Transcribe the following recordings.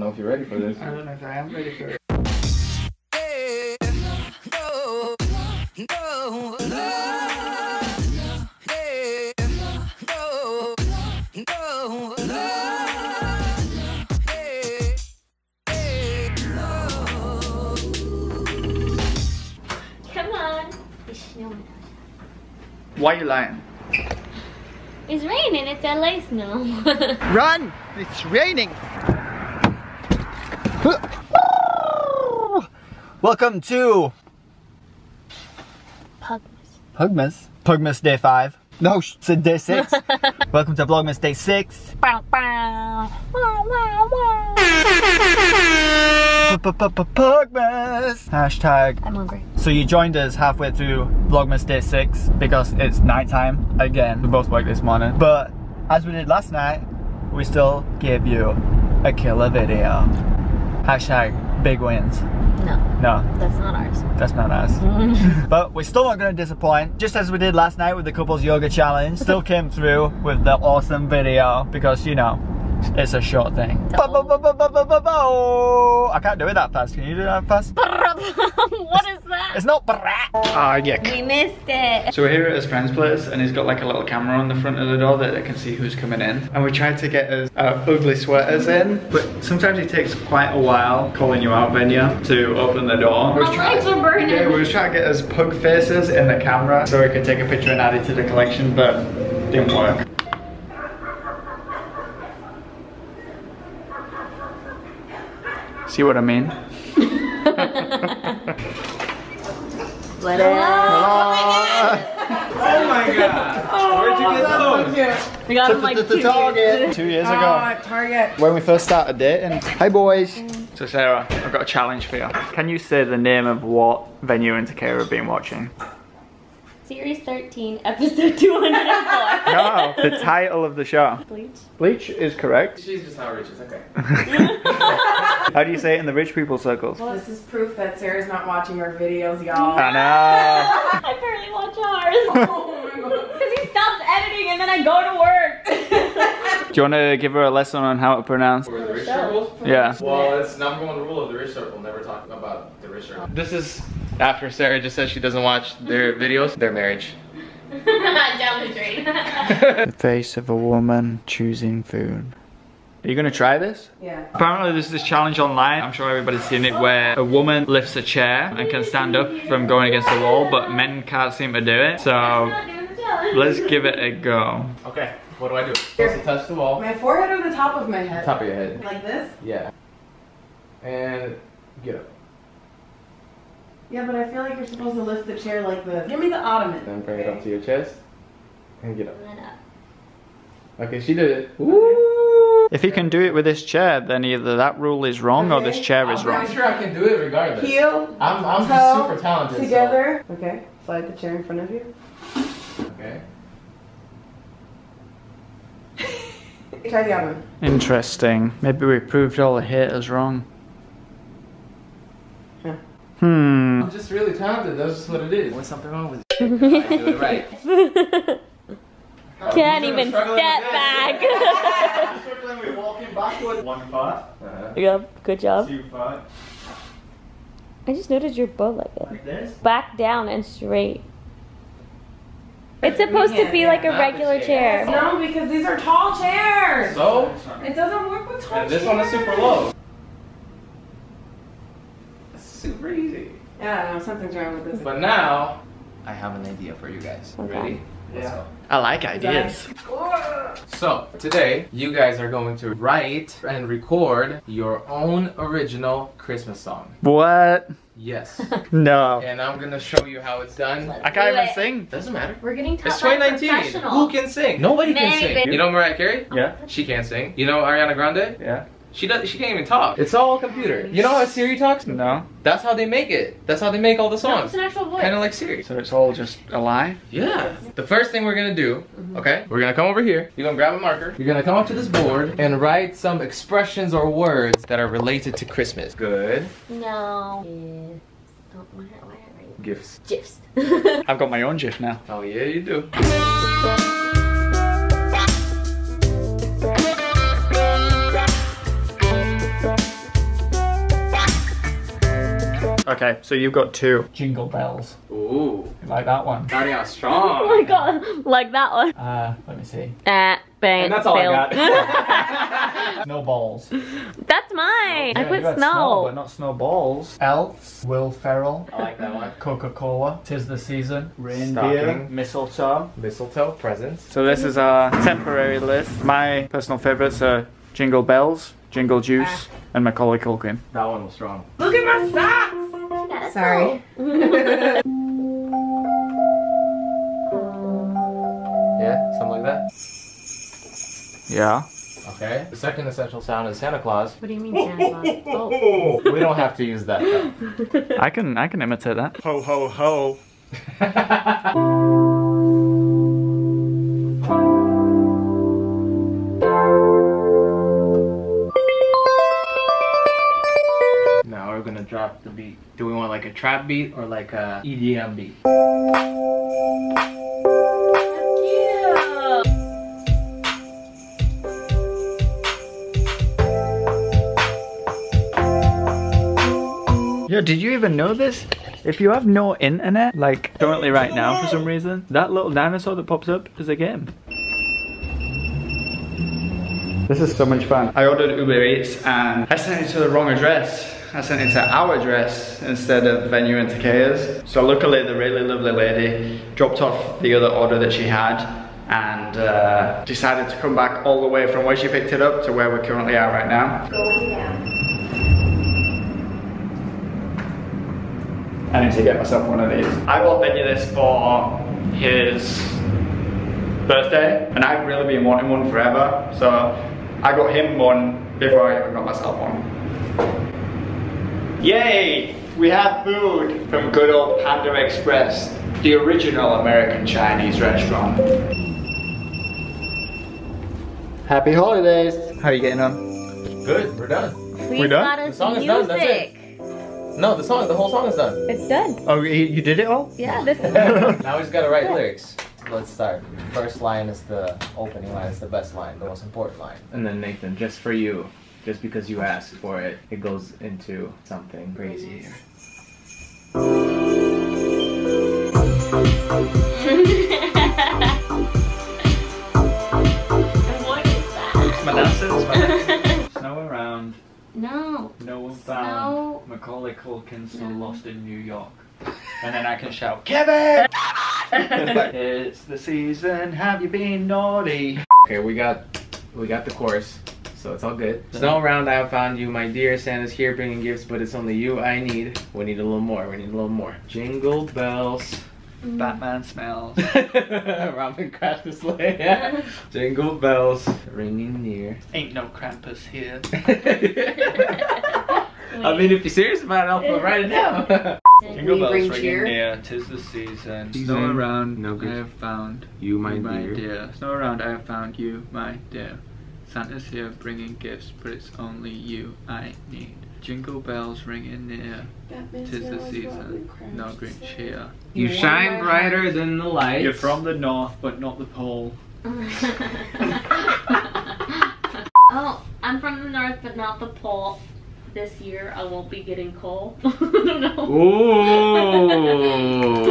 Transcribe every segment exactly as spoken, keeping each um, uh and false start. know if you're ready for this. I don't know if I am ready for it. Hey, no, no, no, hey, no, no, no, hey, hey, no. Come on. Why are you lying? It's raining, it's L A snow. Run! It's raining! Welcome to... Pugmas. Pugmas? Pugmas day five. No, it's day six. Welcome to Vlogmas day six. Bow, bow. Wow, wow, wow. Pugmas! Hashtag... I'm hungry. So you joined us halfway through Vlogmas day six because it's nighttime again. We both worked this morning. But as we did last night, we still gave you a killer video. Hashtag big wins. No. No. That's not ours. That's not ours. But we're still not going to disappoint. Just as we did last night with the couples yoga challenge, still came through with the awesome video because, you know, it's a short thing. I can't do it that fast. Can you do that fast? What is that? It's not brat. Ah, yuck. We missed it. So we're here at his friend's place and he's got like a little camera on the front of the door that they can see who's coming in. And we tried to get his uh, ugly sweaters in, but sometimes it takes quite a while, calling you out, Venya, to open the door. My lights are burning. Yeah, we were trying to get his pug faces in the camera so we could take a picture and add it to the collection, but didn't work. See what I mean? What up? Oh my god! Oh, where'd you get those? We got them like two years ago. Two years ago. Target. When we first started dating. Hi boys. So Sarah, I've got a challenge for you. Can you say the name of what Venya and T'Keyah have been watching? Series thirteen, episode two hundred four. No, the title of the show. Bleach. Bleach is correct. She's just how rich is, okay. How do you say it in the rich people circles? Well, this is proof that Sarah's not watching our videos, y'all. I know. I barely watch ours. Oh my god. Because he stops editing and then I go to work. Do you want to give her a lesson on how to pronounce? For the rich circle? Yeah. Well, it's number one rule of the rich circle, never talk about the rich circle. This is... After Sarah just says she doesn't watch their videos, their marriage. Down the drain. The face of a woman choosing food. Are you gonna try this? Yeah. Apparently there's this challenge online, I'm sure everybody's seen it, where a woman lifts a chair and can stand up from going against the wall, but men can't seem to do it. So let's give it a go. Okay, what do I do? Supposed to touch the wall. My forehead or the top of my head? Top of your head. Like this? Yeah. And get up. Yeah, but I feel like you're supposed to lift the chair like this. Give me the ottoman. Then bring okay. it up to your chest and get up. Okay, she did it. Woo! If he can do it with this chair, then either that rule is wrong okay. or this chair is I'm wrong. I'm sure I can do it regardless. Heel, I'm, I'm toe, just super talented. Together. So. Okay, slide the chair in front of you. Okay. Try the ottoman. Interesting. Maybe we proved all the haters wrong. Huh. Hmm. I'm just really talented, that's just what it is. What's something wrong with you? I do it right. Oh, can't even step back. We're struggling, we're walking backwards. One foot. Uh, yep, good job. Two foot. I just noticed your butt like that. Like this? Back down and straight. It's supposed to be like a regular chair. No, because these are tall chairs. So? It doesn't work with tall chairs. This one is super low. Super easy. Yeah, I don't know, something's wrong with this. But now, I have an idea for you guys. Okay. Ready? Yeah. I like ideas. So, today, you guys are going to write and record your own original Christmas song. What? Yes. No. And I'm gonna show you how it's done. Let's I can't do even it. sing. Doesn't matter. We're getting taught by a professional. Who can sing? Nobody Maybe. can sing. You know Mariah Carey? Yeah. She can't sing. You know Ariana Grande? Yeah. She does. She can't even talk. It's all computer. You know how Siri talks? No. That's how they make it. That's how they make all the songs. No, it's an actual voice. Kind of like Siri. So it's all just a lie? Yeah. The first thing we're gonna do, okay? We're gonna come over here. You're gonna grab a marker. You're gonna come up to this board and write some expressions or words that are related to Christmas. Good. No. Gifts. Gifts. I've got my own gif now. Oh yeah, you do. Bye. Okay, so you've got two. Jingle Bells. Ooh. You like that one? Ariana strong. Oh my god, like that one. Uh, let me see. Uh, bang. And that's all failed. I got. Snow balls. That's mine. Yeah, I put snow. snow. But not snow balls. Elves. Will Ferrell. I like that one. Coca Cola. Tis the season. Reindeer. Stocking. Mistletoe. Mistletoe presents. So this is our temporary list. My personal favorites are Jingle Bells, Jingle Juice, ah. and Macaulay Culkin. That one was strong. Look at my socks! Sorry. Yeah, something like that? Yeah. Okay. The second essential sound is Santa Claus. What do you mean Santa Claus? Oh. We don't have to use that though. I can, I can imitate that. Ho ho ho. Drop the beat. Do we want like a trap beat or like a E D M beat? That's cute. Yo, did you even know this? If you have no internet, like currently right now for some reason, that little dinosaur that pops up is a game. This is so much fun. I ordered Uber Eats and I sent it to the wrong address. I sent it to our address instead of Venya and T'Keyah's. So luckily the really lovely lady dropped off the other order that she had and uh, decided to come back all the way from where she picked it up to where we currently are right now. Going down. I need to get myself one of these. I bought Venya this for his birthday and I've really been wanting one forever. So I got him one before I even got myself one. Yay! We have food from good old Panda Express, the original American Chinese restaurant. Happy holidays! How are you getting on? Good, we're done. We're done? The song is done, that's it. No, the song, the whole song is done. It's done. Oh, you did it all? Yeah, this is done. Now we just gotta write lyrics. Let's start. First line is the opening line, it's the best line, the most important line. And then Nathan, just for you. Just because you asked for it, it goes into something crazy here. What is that? My dances, my dances. Snow around. No. No one found. Snow. Macaulay Culkin still no. lost in New York. And then I can shout, Cupid! It's the season, have you been naughty? Okay, we got, we got the chorus. So it's all good. Snow around, I have found you. My dear, Santa's here bringing gifts, but it's only you I need. We need a little more. We need a little more. Jingle bells. Mm. Batman smells. Robin crashed the sleigh. Yeah. Jingle bells. Ringing near. Ain't no Krampus here. I mean, if you're serious about it, I'll put it right now. Jingle bells ringing cheer? near, tis the season. season. Snow around, no good. I have found you, my, my dear. dear. Snow around, I have found you, my dear. Santa's here bringing gifts, but it's only you I need. Jingle bells ringing near, tis the season, no Grinch here. You shine brighter than the lights. You're from the north, but not the pole. Oh, I'm from the north, but not the pole. This year, I won't be getting coal. I don't know.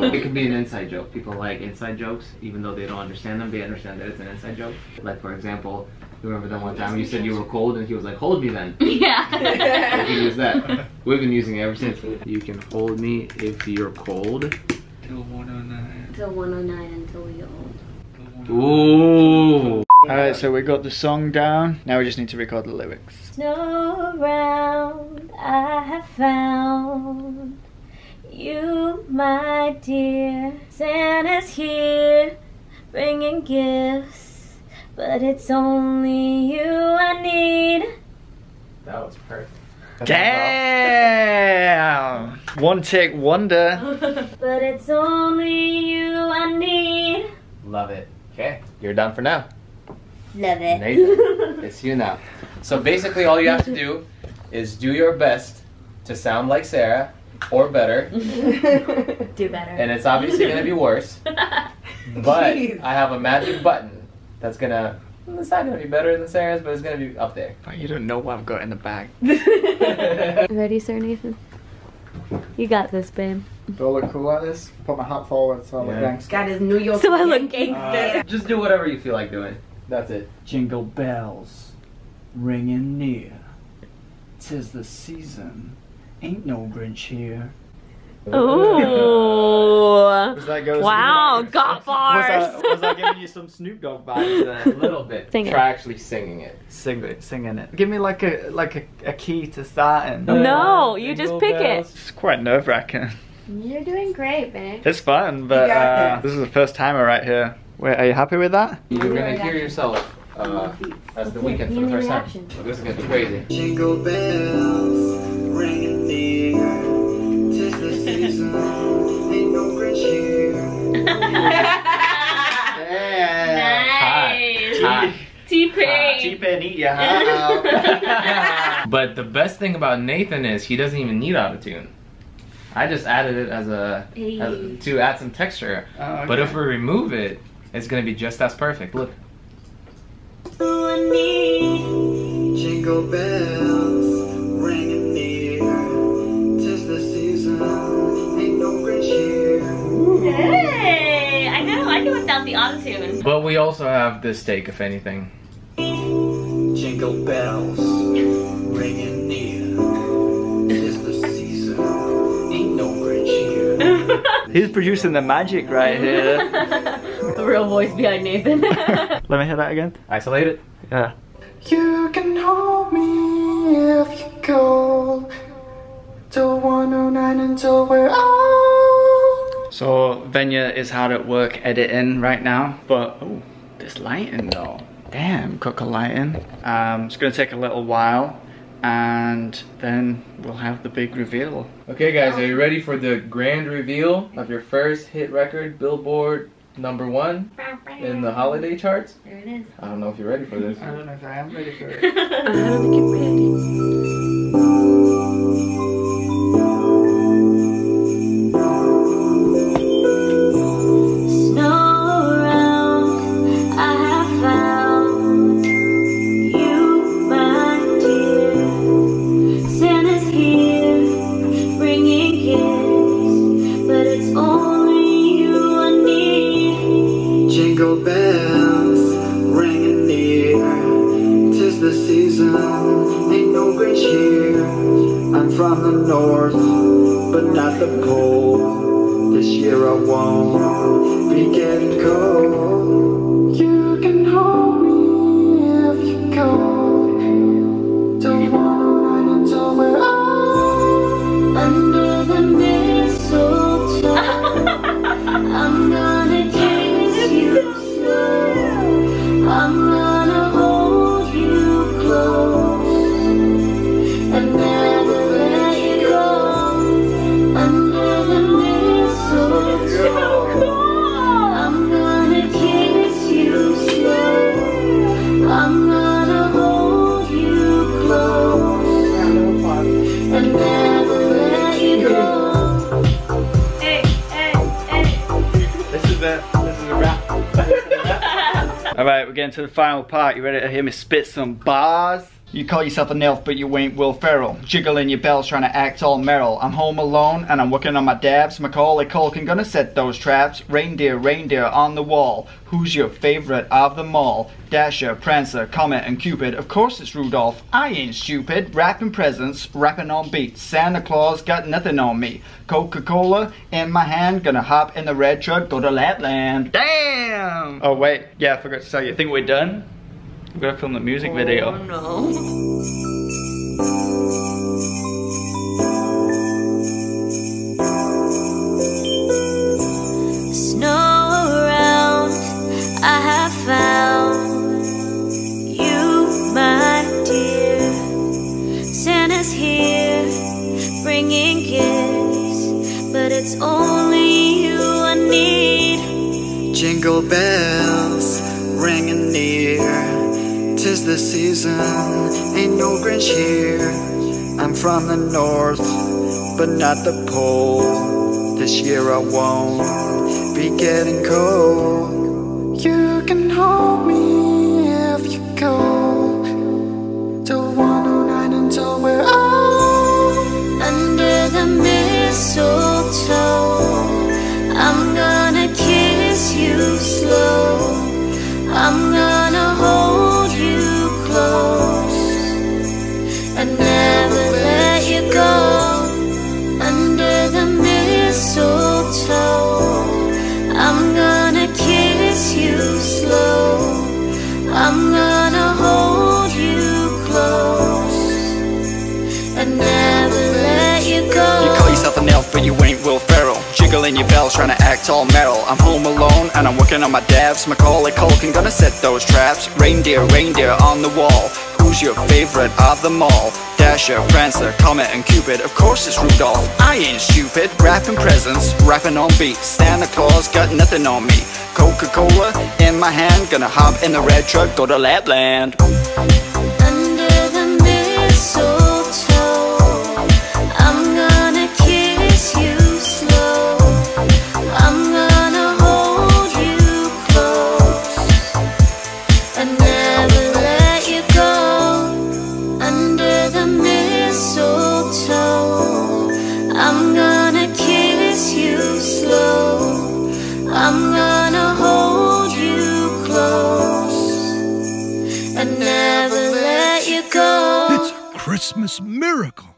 Ooh. It could be an inside joke. People like inside jokes, even though they don't understand them, they understand that it's an inside joke. Like, for example, remember that one time you said you were cold and he was like, hold me then. Yeah. We can use that. We've been using it ever since. You can hold me if you're cold. Till one oh nine. Till one oh nine until we get old. Ooh. Alright, so we got the song down. Now we just need to record the lyrics. Snow around, I have found you, my dear. Santa's here, bringing gifts. But it's only you I need. That was perfect. Damn! One take wonder. But it's only you I need. Love it. Okay, you're done for now. Love it. Nathan, it's you now. So basically all you have to do is do your best to sound like Sarah, or better. Do better. And it's obviously going to be worse. But jeez. I have a magic button. That's gonna, it's not gonna be better than Sarah's, but it's gonna be up there. You don't know what I've got in the bag. Ready, Sir Nathan? You got this, babe. Do I look cool at this? Put my hat forward so I look gangster. Got his New York. So I look gangster. Uh, just do whatever you feel like doing. That's it. Jingle bells, ringing near. 'Tis the season. Ain't no Grinch here. Ooh. Does that go wow, got bars. Was I, was I giving you some Snoop Dogg vibes there? A little bit. Sing Try it. actually singing it. Sing it, singing it. Give me like a like a, a key to start in. No, no you just pick bells. it. It's quite nerve wracking. You're doing great, babe. It's fun, but uh, this is the first timer right here. Wait, are you happy with that? You're gonna hear yourself uh, as the weekend for the first time. So this is gonna be crazy. Jingle bells, ringing near. Ain't no Grinch here. Nice. T-Pain. But the best thing about Nathan is he doesn't even need autotune. I just added it as a as, to add some texture. Oh, okay. But if we remove it, it's gonna be just as perfect. Look. Jingle bells, ringing near. Hey, I know, I do without the autotune. But we also have this take, if anything. Jingle bells, ringing near. It's the season, ain't no Grinch here. He's producing the magic right here. The real voice behind Nathan. Let me hear that again. Isolate it. Yeah. You can hold me if you go. Till one oh nine until we're out. So Venya is hard at work editing right now, but oh, this lighting though. Damn, Coca lighting. Um, it's gonna take a little while, and then we'll have the big reveal. Okay, guys, are you ready for the grand reveal of your first hit record, Billboard number one in the holiday charts? There it is. I don't know if you're ready for this. I don't know if I am ready for it. I don't think you're ready. To the final part, you ready to hear me spit some bars? You call yourself an elf, but you ain't Will Ferrell. Jiggling your bells, trying to act all Merrill. I'm home alone, and I'm working on my dabs. Macaulay Culkin gonna set those traps. Reindeer, reindeer on the wall. Who's your favorite of them all? Dasher, Prancer, Comet, and Cupid. Of course it's Rudolph, I ain't stupid. Wrapping presents, rapping on beats. Santa Claus got nothing on me. Coca Cola in my hand, gonna hop in the red truck, go to Lapland. Damn! Oh wait, yeah, I forgot to tell you. I think we're done. We're gonna film the music oh, video. No. Snow around, I have found you, my dear. Santa's here, bringing gifts, but it's only you I need. Jingle bells, ringing near. 'Tis the season, ain't no Grinch here. I'm from the north, but not the pole. This year I won't be getting cold. You can hold me if you go. Till one oh nine until we're out. Under the mist. I'd never let you go. Under the mistletoe, I'm gonna kiss you slow. I'm gonna hold you close. I'd never let you go. You call yourself an elf, but you ain't Will Ferrell. Jiggling your bells, trying to act all metal. I'm home alone and I'm working on my dabs. Macaulay Culkin, gonna set those traps. Reindeer, reindeer on the wall. Who's your favorite of them all? Dasher, Prancer, Comet and Cupid. Of course it's Rudolph, I ain't stupid. Wrapping presents, rapping on beat. Santa Claus got nothing on me. Coca Cola in my hand, gonna hop in the red truck, go to Lapland. Under the mistletoe, Christmas miracle.